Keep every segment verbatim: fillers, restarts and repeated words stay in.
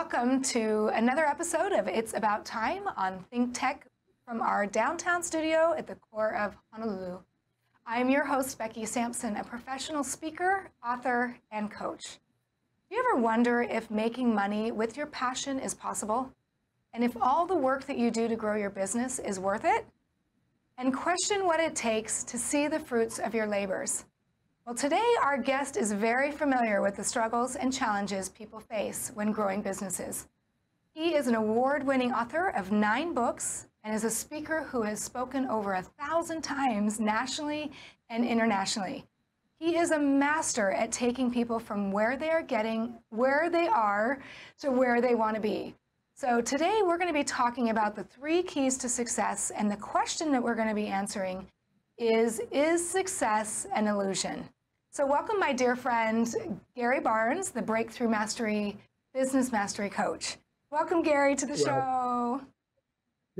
welcome to another episode of It's About Time on Think Tech from our downtown studio at the core of Honolulu. I'm your host, Becky Sampson, a professional speaker, author, and coach. Do you ever wonder if making money with your passion is possible? And if all the work that you do to grow your business is worth it? And question what it takes to see the fruits of your labors. Well, today our guest is very familiar with the struggles and challenges people face when growing businesses. He is an award-winning author of nine books and is a speaker who has spoken over a thousand times nationally and internationally. He is a master at taking people from where they are getting, where they are, to where they want to be. So today we're going to be talking about the three keys to success, and the question that we're going to be answering is, is success an illusion? So welcome my dear friend, Gary Barnes, the Breakthrough Mastery Business Mastery Coach. Welcome, Gary, to the well, show.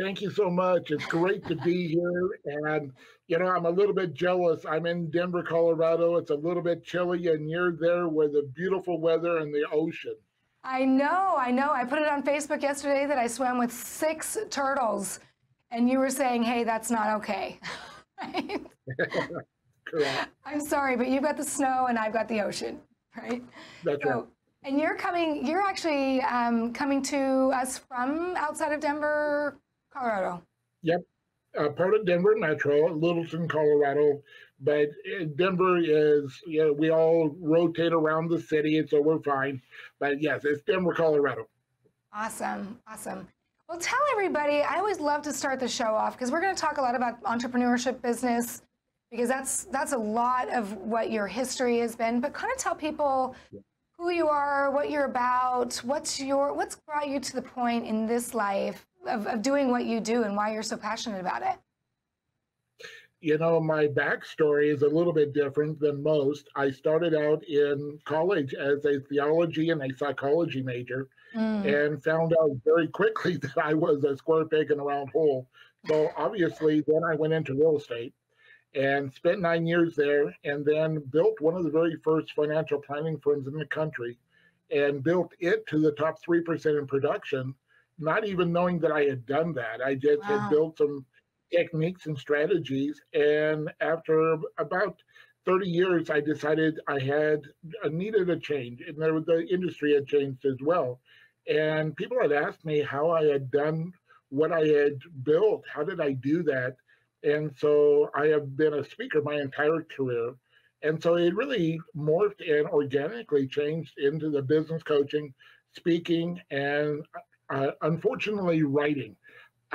Thank you so much. It's great to be here. And, you know, I'm a little bit jealous. I'm in Denver, Colorado. It's a little bit chilly, and you're there with the beautiful weather and the ocean. I know, I know. I put it on Facebook yesterday that I swam with six turtles, and you were saying, hey, that's not okay. Right? Correct. I'm sorry, but you've got the snow and I've got the ocean, right? That's so, right. And you're coming, you're actually um, coming to us from outside of Denver, Colorado. Yep, uh, part of Denver Metro, Littleton, Colorado. But Denver is, you know, we all rotate around the city, and so we're fine. But yes, it's Denver, Colorado. Awesome, awesome. Well, tell everybody, I always love to start the show off because we're going to talk a lot about entrepreneurship, business, because that's that's a lot of what your history has been. But kind of tell people who you are, what you're about, what's your what's brought you to the point in this life of, of doing what you do and why you're so passionate about it. You know, my backstory is a little bit different than most. I started out in college as a theology and a psychology major, mm. and found out very quickly that I was a square peg in a round hole. So obviously, then I went into real estate and spent nine years there, and then built one of the very first financial planning firms in the country, and built it to the top three percent in production, not even knowing that I had done that. I just wow. had built some techniques and strategies, and after about thirty years, I decided I had I needed a change, and there was, the industry had changed as well. And people had asked me how I had done what I had built. How did I do that? And so I have been a speaker my entire career, and so it really morphed and organically changed into the business coaching, speaking, and uh, unfortunately writing.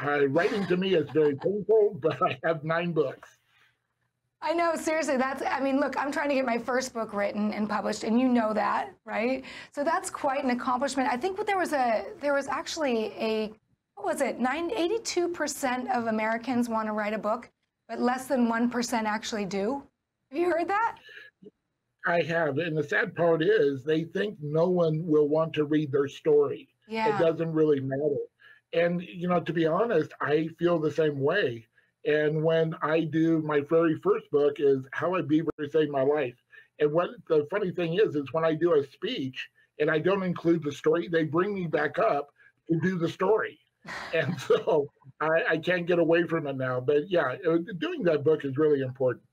Uh, writing to me is very painful, but I have nine books. I know, seriously, that's, I mean, look, I'm trying to get my first book written and published, and you know that, right? So that's quite an accomplishment. I think what there was a, there was actually a, what was it, eighty-two percent of Americans want to write a book, but less than one percent actually do. Have you heard that? I have, and the sad part is they think no one will want to read their story. Yeah. It doesn't really matter. And, you know, to be honest, I feel the same way. And when I do, my very first book is How a Beaver Saved My Life. And what the funny thing is, is when I do a speech and I don't include the story, they bring me back up to do the story. And so I, I can't get away from it now. But yeah, doing that book is really important.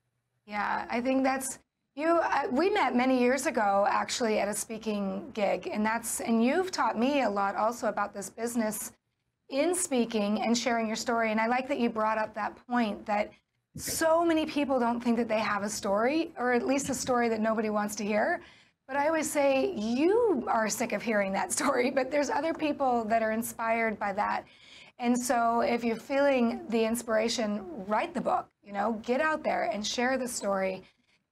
Yeah, I think that's, you, uh, we met many years ago, actually, at a speaking gig. And that's, and you've taught me a lot also about this business in speaking and sharing your story. And I like that you brought up that point that so many people don't think that they have a story, or at least a story that nobody wants to hear. But I always say, you are sick of hearing that story, but there's other people that are inspired by that. And so if you're feeling the inspiration, write the book, you know, get out there and share the story.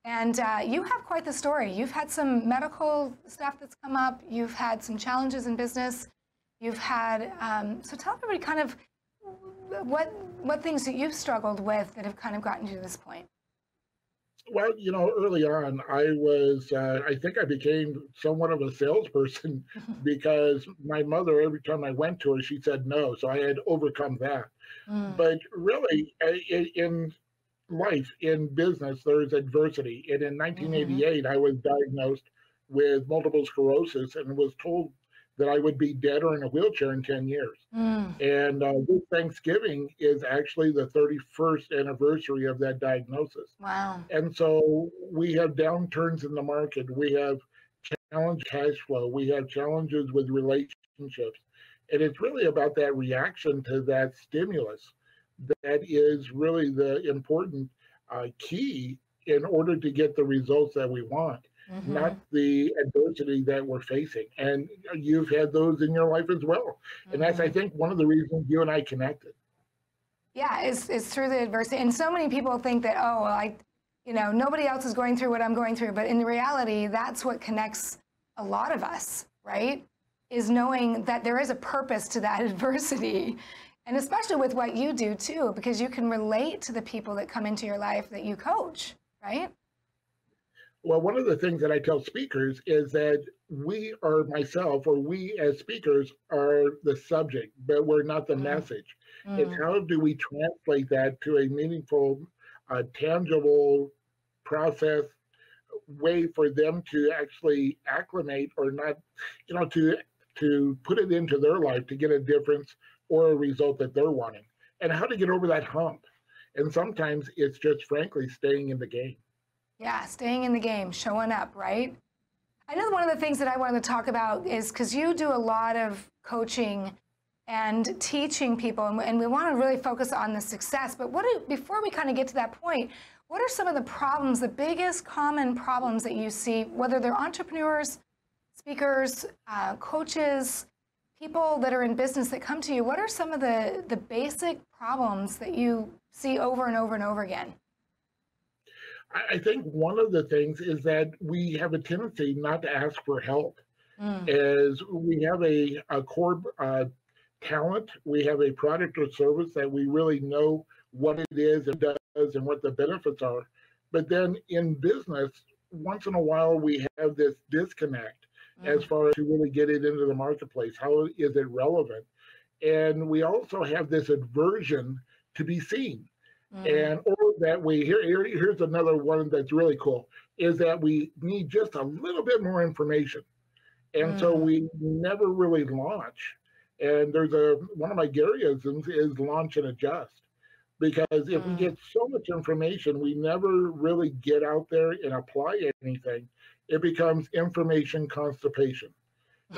And uh, you have quite the story. You've had some medical stuff that's come up. You've had some challenges in business. You've had, um, so tell everybody kind of what what things that you've struggled with that have kind of gotten you to this point. Well, you know, early on, I was, uh, I think I became somewhat of a salesperson because my mother, every time I went to her, she said no. So I had overcome that. Mm. But really, in life, in business, there's adversity. And in nineteen eighty-eight, mm-hmm. I was diagnosed with multiple sclerosis and was told that I would be dead or in a wheelchair in ten years. Mm. And uh, this Thanksgiving is actually the thirty-first anniversary of that diagnosis. Wow. And so we have downturns in the market. We have challenge cash flow. We have challenges with relationships. And it's really about that reaction to that stimulus that is really the important uh, key in order to get the results that we want, mm-hmm. not the adversity that we're facing. And you've had those in your life as well. Mm-hmm. And that's, I think, one of the reasons you and I connected. Yeah, it's, it's through the adversity. And so many people think that, oh, well, I, you know, nobody else is going through what I'm going through. But in reality, that's what connects a lot of us, right? Is knowing that there is a purpose to that adversity. And especially with what you do too, because you can relate to the people that come into your life that you coach, right? Well, one of the things that I tell speakers is that we are myself, or we as speakers are the subject, but we're not the mm. message. Mm. And how do we translate that to a meaningful, uh, tangible process way for them to actually acclimate, or not, you know, to to put it into their life to get a difference or a result that they're wanting, and how to get over that hump. And sometimes it's just, frankly, staying in the game. Yeah, staying in the game, showing up, right? I know one of the things that I wanted to talk about is, because you do a lot of coaching and teaching people, and we want to really focus on the success, but what do, before we kind of get to that point, what are some of the problems, the biggest common problems that you see, whether they're entrepreneurs, speakers, uh, coaches, people that are in business that come to you? What are some of the, the basic problems that you see over and over and over again? I think one of the things is that we have a tendency not to ask for help. Mm. As we have a, a core uh, talent, we have a product or service that we really know what it is and does and what the benefits are. But then in business, once in a while, we have this disconnect as far as to really get it into the marketplace. How is it relevant? And we also have this aversion to be seen. Mm. And or that we, here, here, here's another one that's really cool, is that we need just a little bit more information. And mm. so we never really launch. And there's a, one of my Garyisms is launch and adjust. Because if mm. we get so much information, we never really get out there and apply anything. It becomes information constipation,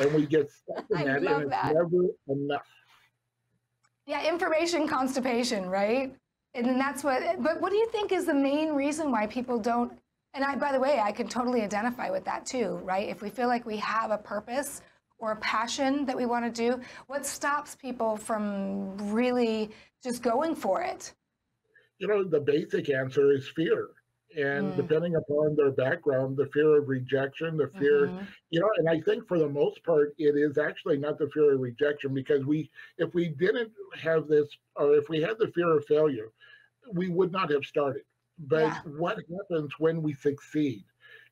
and we get stuck in that, and it's that. never enough. Yeah, information constipation, right? And then that's what, but what do you think is the main reason why people don't, and I, by the way, I can totally identify with that too, right? If we feel like we have a purpose or a passion that we want to do, what stops people from really just going for it? You know, the basic answer is fear. And mm. depending upon their background, the fear of rejection, the fear, mm-hmm. you know, and I think for the most part, it is actually not the fear of rejection, because we, if we didn't have this, or if we had the fear of failure, we would not have started. But yeah. what happens when we succeed?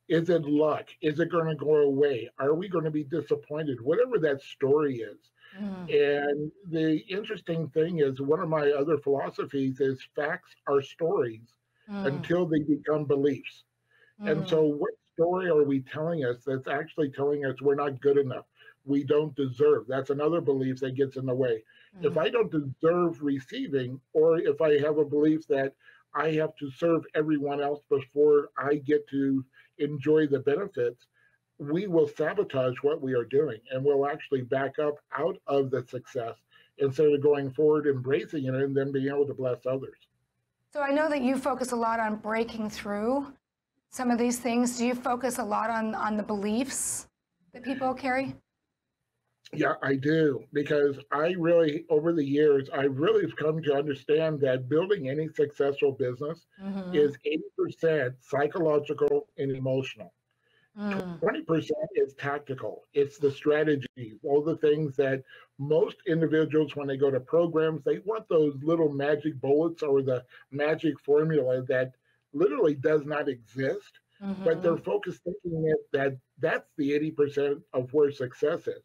Is it luck? Is it going to go away? Are we going to be disappointed? Whatever that story is. Mm. And the interesting thing is, one of my other philosophies is facts are stories. Mm. Until they become beliefs. Mm. And so what story are we telling us that's actually telling us we're not good enough? We don't deserve. That's another belief that gets in the way. Mm. If I don't deserve receiving, or if I have a belief that I have to serve everyone else before I get to enjoy the benefits, we will sabotage what we are doing, and we'll actually back up out of the success instead of going forward, embracing it, and then being able to bless others. So I know that you focus a lot on breaking through some of these things. Do you focus a lot on, on the beliefs that people carry? Yeah, I do, because I really, over the years, I really have come to understand that building any successful business mm-hmm. is eighty percent psychological and emotional. Mm. twenty percent is tactical. It's the strategy, all the things that most individuals, when they go to programs, they want those little magic bullets or the magic formula that literally does not exist, mm-hmm. but they're focused thinking that, that that's the eighty percent of where success is,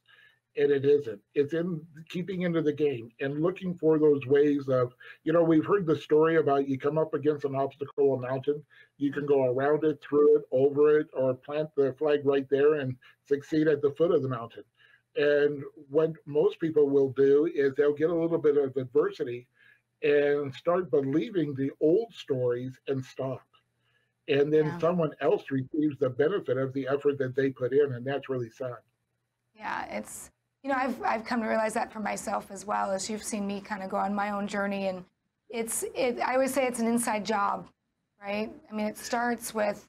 and it isn't. It's in keeping into the game and looking for those ways of, you know, we've heard the story about you come up against an obstacle, a mountain, you can go around it, through it, over it, or plant the flag right there and succeed at the foot of the mountain. And what most people will do is they'll get a little bit of adversity and start believing the old stories and stop. And then yeah. someone else receives the benefit of the effort that they put in, and that's really sad. Yeah, it's, you know, I've, I've come to realize that for myself as well, as you've seen me kind of go on my own journey. And it's, it, I always say it's an inside job, right? I mean, it starts with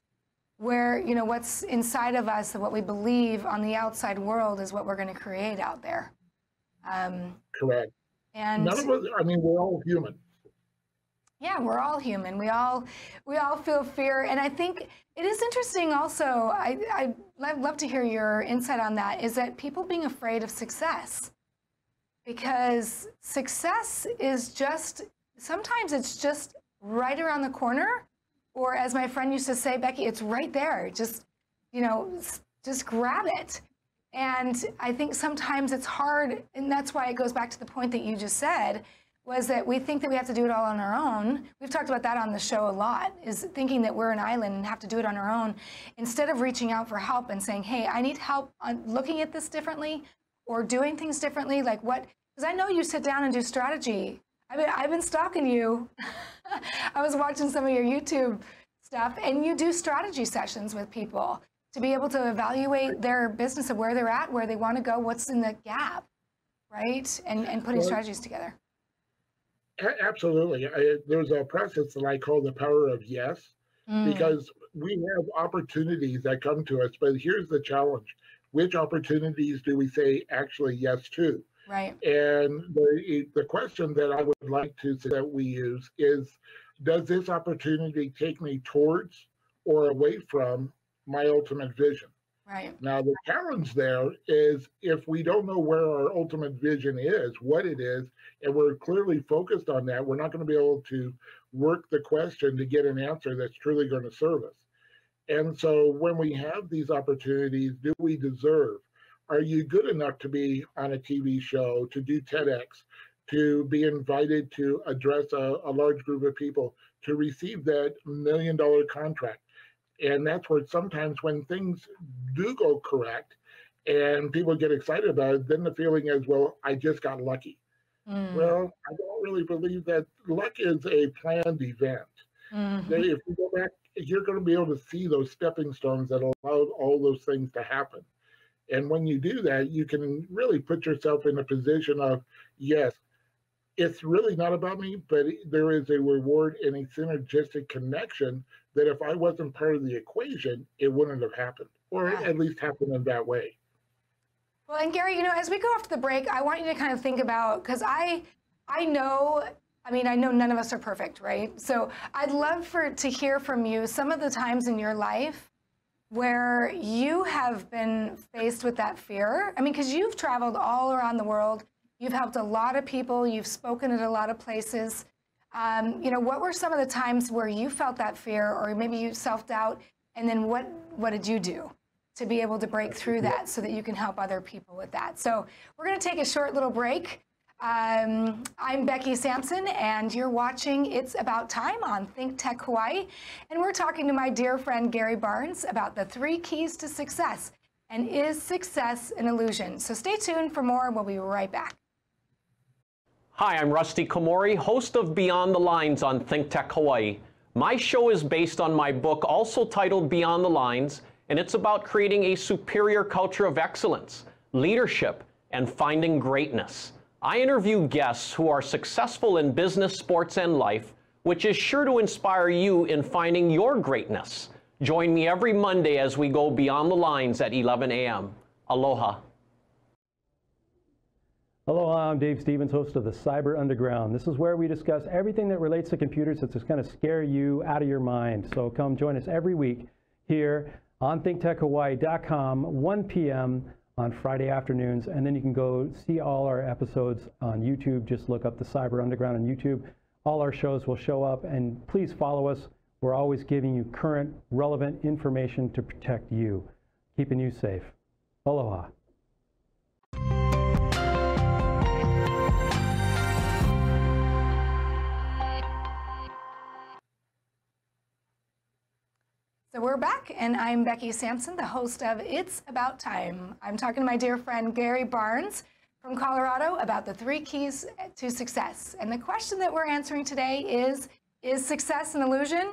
where, you know, what's inside of us and what we believe on the outside world is what we're going to create out there. Um, Correct. And none of us, I mean, we're all human. Yeah, we're all human. We all we all feel fear. And I think it is interesting also, I, I'd love to hear your insight on that, is that people being afraid of success. Because success is just, sometimes it's just right around the corner. Or as my friend used to say, Becky, it's right there. Just, you know, just grab it. And I think sometimes it's hard, and that's why it goes back to the point that you just said, was that we think that we have to do it all on our own. We've talked about that on the show a lot, is thinking that we're an island and have to do it on our own, instead of reaching out for help and saying, hey, I need help on looking at this differently or doing things differently. Like what, because I know you sit down and do strategy. I mean, I've been stalking you. I was watching some of your YouTube stuff, and you do strategy sessions with people to be able to evaluate their business of where they're at, where they want to go, what's in the gap, right? And, and putting strategies together. Absolutely. I, there's a process that I call the power of yes, mm. because we have opportunities that come to us, but here's the challenge. Which opportunities do we say actually yes to? Right. And the, the question that I would like to say that we use is, does this opportunity take me towards or away from my ultimate vision? Right. Now, the challenge there is if we don't know where our ultimate vision is, what it is, and we're clearly focused on that, we're not going to be able to work the question to get an answer that's truly going to serve us. And so when we have these opportunities, do we deserve? Are you good enough to be on a T V show, to do TEDx, to be invited to address a, a large group of people, to receive that million dollar contract? And that's where sometimes when things do go correct and people get excited about it, then the feeling is, well, I just got lucky. Mm. Well, I don't really believe that luck is a planned event. Mm-hmm. If you go back, you're going to be able to see those stepping stones that allowed all those things to happen. And when you do that, you can really put yourself in a position of, yes, it's really not about me, but there is a reward and a synergistic connection that if I wasn't part of the equation, it wouldn't have happened, or yeah. at least happened in that way. Well, and Gary, you know, as we go off the break, I want you to kind of think about, because I, I know, I mean, I know none of us are perfect, right? So I'd love for to hear from you some of the times in your life where you have been faced with that fear. I mean, because you've traveled all around the world. You've helped a lot of people. You've spoken at a lot of places. Um, you know, what were some of the times where you felt that fear, or maybe you self-doubt, and then what what did you do to be able to break through that so that you can help other people with that? So we're going to take a short little break. Um, I'm Becky Sampson, and you're watching It's About Time on Think Tech Hawaii. And we're talking to my dear friend Gary Barnes about the three keys to success, and is success an illusion? So stay tuned for more, and we'll be right back. Hi, I'm Rusty Komori, host of Beyond the Lines on ThinkTech Hawaii. My show is based on my book, also titled Beyond the Lines, and it's about creating a superior culture of excellence, leadership, and finding greatness. I interview guests who are successful in business, sports, and life, which is sure to inspire you in finding your greatness. Join me every Monday as we go Beyond the Lines at eleven a m Aloha. Aloha, I'm Dave Stevens, host of the Cyber Underground. This is where we discuss everything that relates to computers that's just going to scare you out of your mind. So come join us every week here on think tech hawaii dot com, one p m on Friday afternoons. And then you can go see all our episodes on YouTube. Just look up the Cyber Underground on YouTube. All our shows will show up. And please follow us. We're always giving you current, relevant information to protect you, keeping you safe. Aloha. we're back, and I'm Becky Sampson, the host of It's About Time. I'm talking to my dear friend Gary Barnes from Colorado about the three keys to success. And the question that we're answering today is, is success an illusion?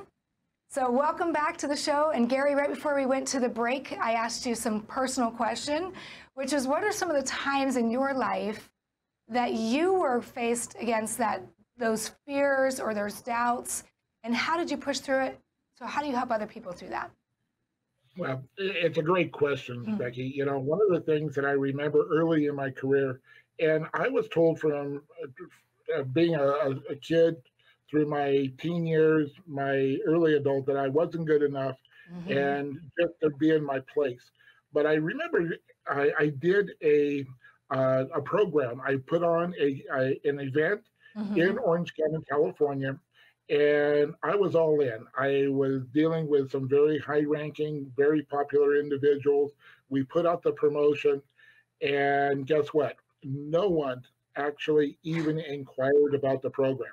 So welcome back to the show. And Gary, right before we went to the break, I asked you some personal question, which is, what are some of the times in your life that you were faced against that, those fears or those doubts, and how did you push through it? So how do you help other people through that? Well, it's a great question, mm-hmm. Becky. You know, one of the things that I remember early in my career, and I was told from uh, being a, a kid through my teen years, my early adult, that I wasn't good enough mm-hmm. and just to be in my place. But I remember I, I did a uh, a program. I put on a, a an event mm-hmm. in Orange County, California. And I was all in. I was dealing with some very high-ranking, very popular individuals. We put out the promotion, and guess what? No one actually even inquired about the program.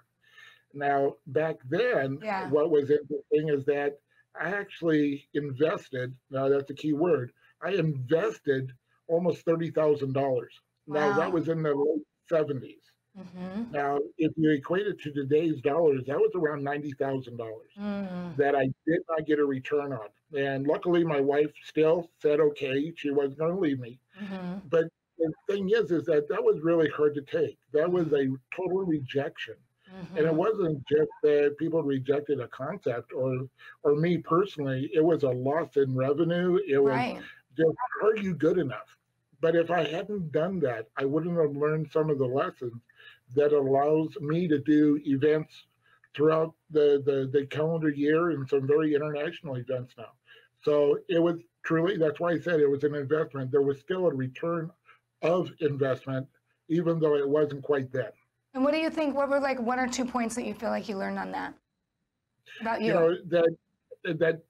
Now, back then, yeah. what was interesting is that I actually invested, now that's a key word, I invested almost thirty thousand dollars. Wow. Now, that was in the late seventies. Mm-hmm. Now, if you equate it to today's dollars, that was around ninety thousand dollars mm. that I did not get a return on. And luckily, my wife still said, okay, she wasn't going to leave me. Mm-hmm. But the thing is, is that that was really hard to take. That was a total rejection. Mm-hmm. And it wasn't just that people rejected a concept or, or me personally. It was a loss in revenue. It was right. just, are you good enough? But if I hadn't done that, I wouldn't have learned some of the lessons that allows me to do events throughout the, the, the calendar year and some very international events now. So it was truly, that's why I said it was an investment. There was still a return of investment, even though it wasn't quite then. And what do you think, what were like one or two points that you feel like you learned on that? About you? You know, that, that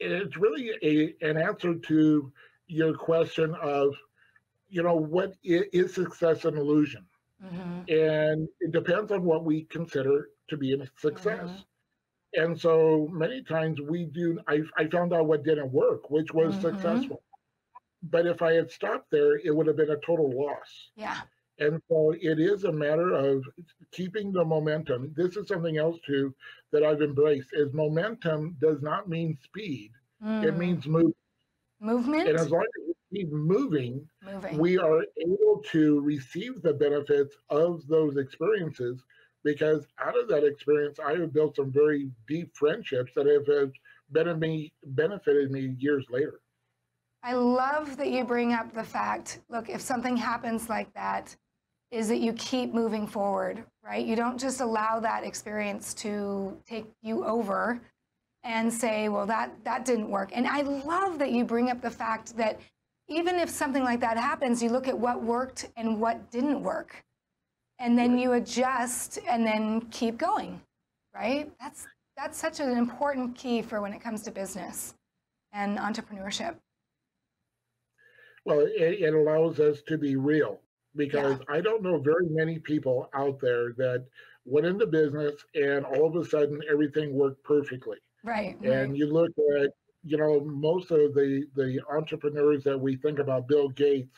it's really a, an answer to your question of, you know, what is, is success an illusion? Mm-hmm. And it depends on what we consider to be a success. Mm-hmm. And so many times we do, I, I found out what didn't work, which was mm-hmm. successful. But if I had stopped there, it would have been a total loss. Yeah. And so it is a matter of keeping the momentum. This is something else too that I've embraced is momentum does not mean speed. Mm. It means movement. Movement. And as long as Moving, moving, we are able to receive the benefits of those experiences, because out of that experience, I have built some very deep friendships that have benefited me years later. I love that you bring up the fact, look, if something happens like that, is that you keep moving forward, right? You don't just allow that experience to take you over and say, well, that, that didn't work. And I love that you bring up the fact that even if something like that happens, you look at what worked and what didn't work, and then you adjust and then keep going, right? That's, that's such an important key for when it comes to business and entrepreneurship. Well, it, it allows us to be real, because yeah. I don't know very many people out there that went into business and all of a sudden everything worked perfectly. Right. And right. you look at, you know, most of the, the entrepreneurs that we think about, Bill Gates,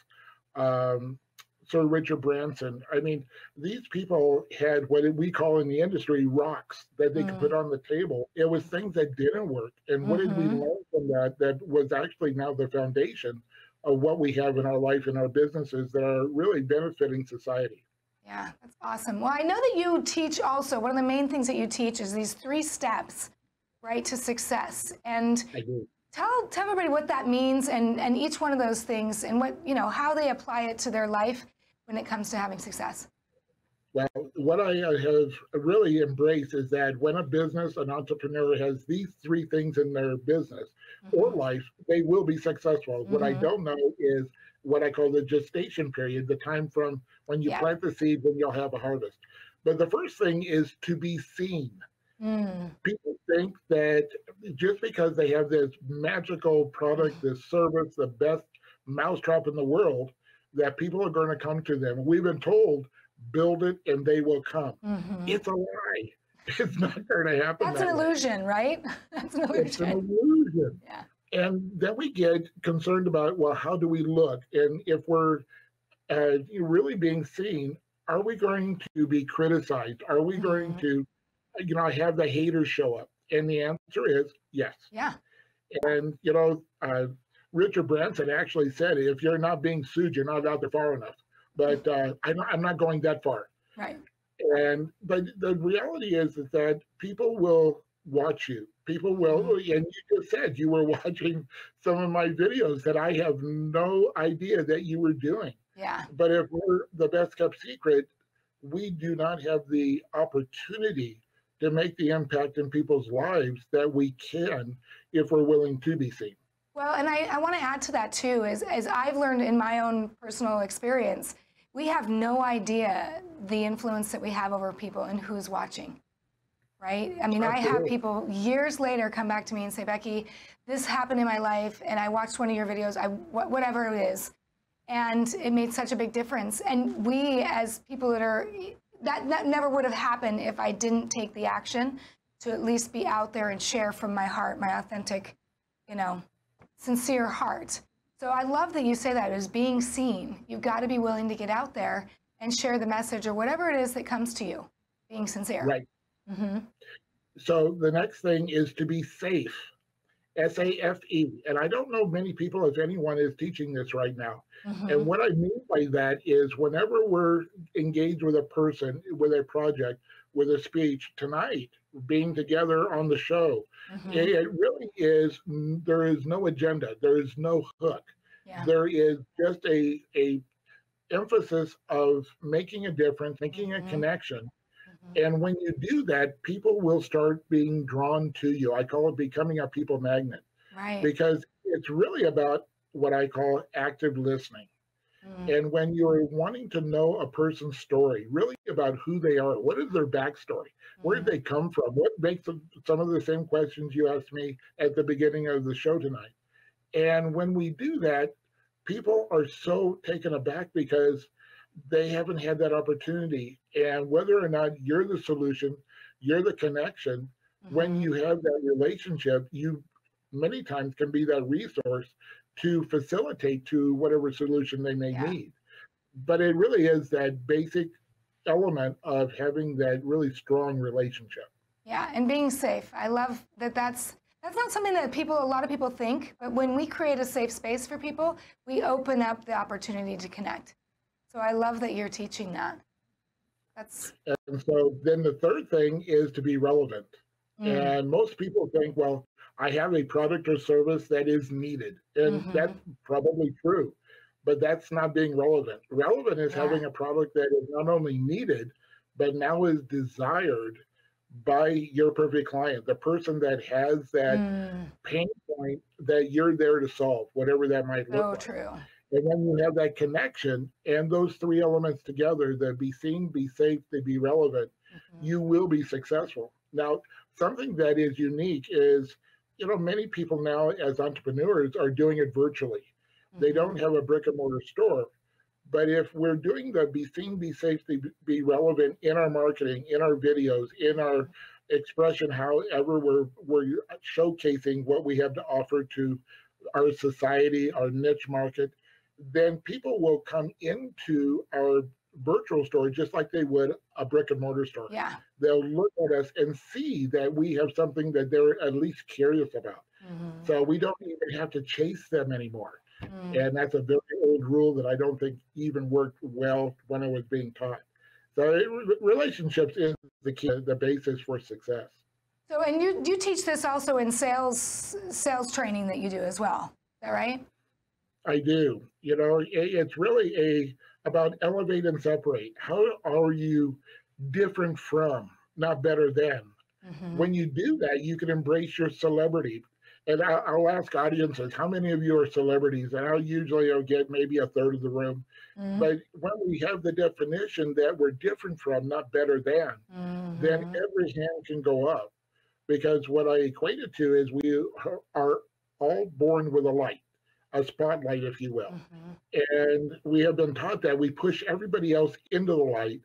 um, Sir Richard Branson, I mean, these people had what we call in the industry rocks that they mm. could put on the table. It was things that didn't work. And mm-hmm. what did we learn from that that was actually now the foundation of what we have in our life and our businesses that are really benefiting society? Yeah, that's awesome. Well, I know that you teach also, one of the main things that you teach is these three steps right to success, and tell tell everybody what that means, and and each one of those things, and what you know how they apply it to their life when it comes to having success. Well, what I have really embraced is that when a business, an entrepreneur has these three things in their business mm-hmm. or life, they will be successful. Mm-hmm. What I don't know is what I call the gestation period, the time from when you yeah. plant the seed, when you'll have a harvest. But the first thing is to be seen. Mm. People think that just because they have this magical product, this service, the best mousetrap in the world, that people are going to come to them. We've been told, build it and they will come. Mm-hmm. It's a lie. It's not going to happen. That's that an way. illusion, right? That's an illusion. It's an illusion. Yeah. And then we get concerned about, well, how do we look? And if we're uh, really being seen, are we going to be criticized? Are we mm-hmm. going to, you know, have the haters show up? And the answer is yes. Yeah. And, you know, uh, Richard Branson actually said, if you're not being sued, you're not out there far enough. But uh, I'm, I'm not going that far. Right. And but the reality is, is that people will watch you. People will, and you just said you were watching some of my videos that I have no idea that you were doing. Yeah. But if we're the best kept secret, we do not have the opportunity to make the impact in people's lives that we can if we're willing to be seen. Well, and I, I want to add to that too, is as I've learned in my own personal experience, we have no idea the influence that we have over people and who's watching, right? I mean, Absolutely. I have people years later come back to me and say, Becky, this happened in my life, and I watched one of your videos, I whatever it is, and it made such a big difference. And we, as people that are, that, that never would have happened if I didn't take the action to at least be out there and share from my heart, my authentic, you know, sincere heart. So I love that you say that, is being seen. You've got to be willing to get out there and share the message or whatever it is that comes to you, being sincere. Right. Mm-hmm. So the next thing is to be safe, S A F E. And I don't know many people, if anyone, is teaching this right now. Mm-hmm. And what I mean by that is whenever we're engaged with a person, with a project, with a speech, tonight, being together on the show, mm-hmm. it really is, there is no agenda, there is no hook. Yeah. There is just a, a emphasis of making a difference, making mm-hmm. a connection. Mm-hmm. And when you do that, people will start being drawn to you. I call it becoming a people magnet. Right. Because it's really about what I call active listening. Mm-hmm. And when you're wanting to know a person's story, really about who they are, what is their backstory, mm-hmm. where did they come from, what makes them, some of the same questions you asked me at the beginning of the show tonight. And when we do that, people are so taken aback because they haven't had that opportunity. And whether or not you're the solution, you're the connection, mm-hmm. when you have that relationship, you many times can be that resource to facilitate to whatever solution they may yeah. need. But it really is that basic element of having that really strong relationship. Yeah, and being safe. I love that that's, that's not something that people, a lot of people think, but when we create a safe space for people, we open up the opportunity to connect. So I love that you're teaching that. That's... And so then the third thing is to be relevant. Mm. And most people think, well, I have a product or service that is needed. And mm-hmm. that's probably true, but that's not being relevant. Relevant is yeah. having a product that is not only needed, but now is desired by your perfect client, the person that has that mm. pain point that you're there to solve, whatever that might look oh, like. True. And when you have that connection and those three elements together, that be seen, be safe, they be relevant, mm-hmm. you will be successful. Now, something that is unique is, you know, many people now as entrepreneurs are doing it virtually. Mm-hmm. They don't have a brick and mortar store, but if we're doing the be seen, be safe, be relevant in our marketing, in our videos, in our expression, however we're, we're showcasing what we have to offer to our society, our niche market, then people will come into our virtual store just like they would a brick and mortar store. Yeah. They'll look at us and see that we have something that they're at least curious about. Mm-hmm. So we don't even have to chase them anymore. Mm. And that's a very old rule that I don't think even worked well when it was being taught. So it, relationships is the key, the basis for success. So, and you, you teach this also in sales, sales training that you do as well. Is that right? I do. You know, it, it's really a, about elevate and separate. How are you different from, not better than? Mm-hmm. When you do that, you can embrace your celebrity. And I, I'll ask audiences, how many of you are celebrities? And I'll usually I'll get maybe a third of the room. Mm-hmm. But when we have the definition that we're different from, not better than, mm-hmm. then every hand can go up. Because what I equate it to is we are all born with a light. A spotlight, if you will. Mm-hmm. And we have been taught that we push everybody else into the light,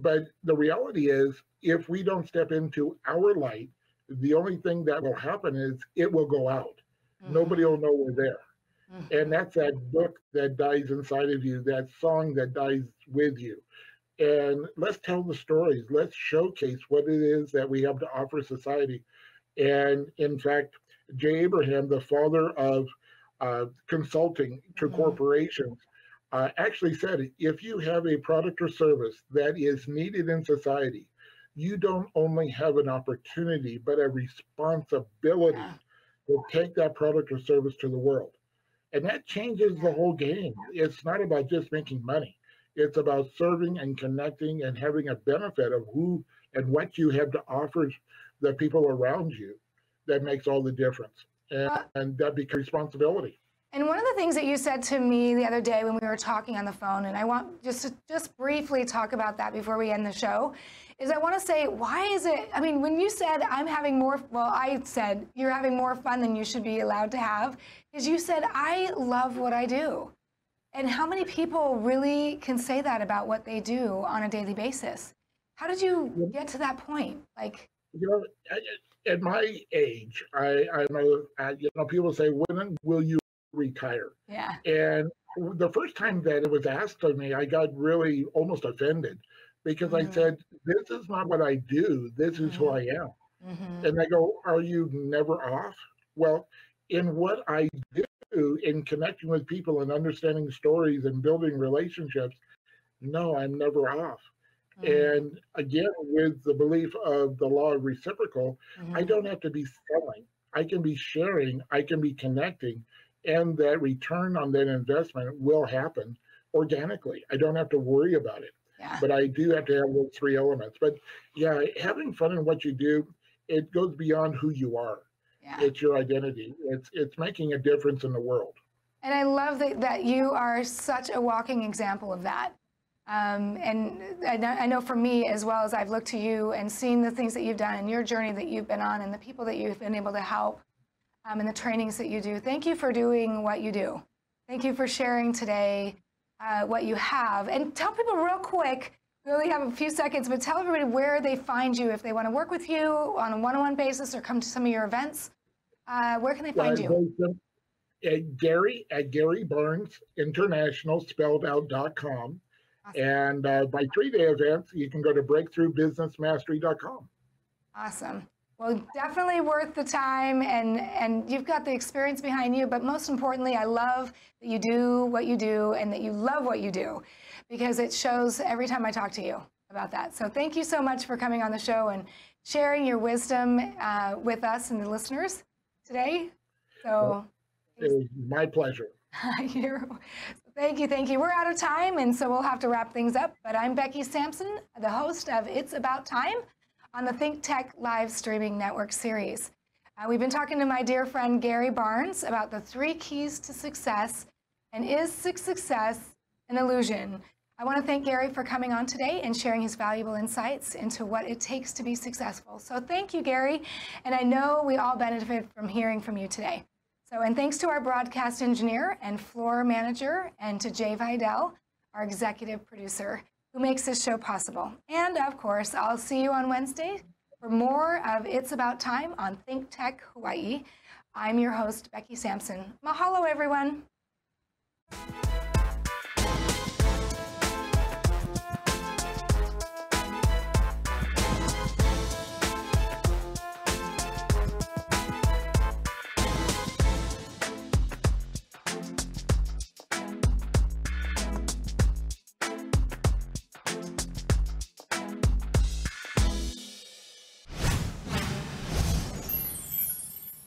But the reality is, if we don't step into our light, the only thing that will happen is it will go out. Mm-hmm. Nobody will know we're there. Mm-hmm. And that's that book that dies inside of you, that song that dies with you. And let's tell the stories. Let's showcase what it is that we have to offer society. And in fact, Jay Abraham, the father of uh, consulting to mm-hmm. corporations, uh, actually said, if you have a product or service that is needed in society, you don't only have an opportunity, but a responsibility yeah. to take that product or service to the world. And that changes yeah. the whole game. It's not about just making money. It's about serving and connecting and having a benefit of who and what you have to offer the people around you. That makes all the difference. And, uh, and that becomes responsibility. And one of the things that you said to me the other day when we were talking on the phone, and I want just to just briefly talk about that before we end the show, is I want to say, why is it, I mean, when you said I'm having more, well, I said you're having more fun than you should be allowed to have, is you said, I love what I do. And how many people really can say that about what they do on a daily basis? How did you get to that point? Like, you know, at my age, I, I'm a, I, you know, people say, when will you retire? Yeah. And the first time that it was asked of me, I got really almost offended because mm-hmm. I said, this is not what I do. This mm-hmm. is who I am. Mm-hmm. And they go, are you never off? Well, in what I do, in connecting with people and understanding stories and building relationships, no, I'm never off. Mm-hmm. And again, with the belief of the law of reciprocal, mm-hmm. I don't have to be selling. I can be sharing. I can be connecting. And that return on that investment will happen organically. I don't have to worry about it. Yeah. But I do have to have those three elements. But yeah, having fun in what you do, it goes beyond who you are. Yeah. It's your identity. It's it's making a difference in the world. And I love that, that you are such a walking example of that. Um, and I know for me, as well as I've looked to you and seen the things that you've done and your journey that you've been on and the people that you've been able to help um, and the trainings that you do. Thank you for doing what you do. Thank you for sharing today uh, what you have. And tell people real quick, we only have a few seconds, but tell everybody where they find you if they want to work with you on a one-on-one basis or come to some of your events. Uh, where can they find you? At Gary at Gary Barnes International, spelled out, dot com. Awesome. And uh, by three-day events, you can go to breakthrough business mastery dot com. Awesome. Well, definitely worth the time, and, and you've got the experience behind you, but most importantly, I love that you do what you do and that you love what you do, because it shows every time I talk to you about that. So thank you so much for coming on the show and sharing your wisdom uh, with us and the listeners today. So, it was my pleasure. Thank you, thank you. We're out of time, and so we'll have to wrap things up. But I'm Becky Sampson, the host of It's About Time on the Think Tech Live Streaming Network series. Uh, we've been talking to my dear friend Gary Barnes about the three keys to success, and is success an illusion? I want to thank Gary for coming on today and sharing his valuable insights into what it takes to be successful. So thank you, Gary, and I know we all benefit from hearing from you today. So, and thanks to our broadcast engineer and floor manager, and to Jay Vidal, our executive producer, who makes this show possible. And of course, I'll see you on Wednesday for more of It's About Time on Think Tech Hawaii. I'm your host, Becky Sampson. Mahalo, everyone.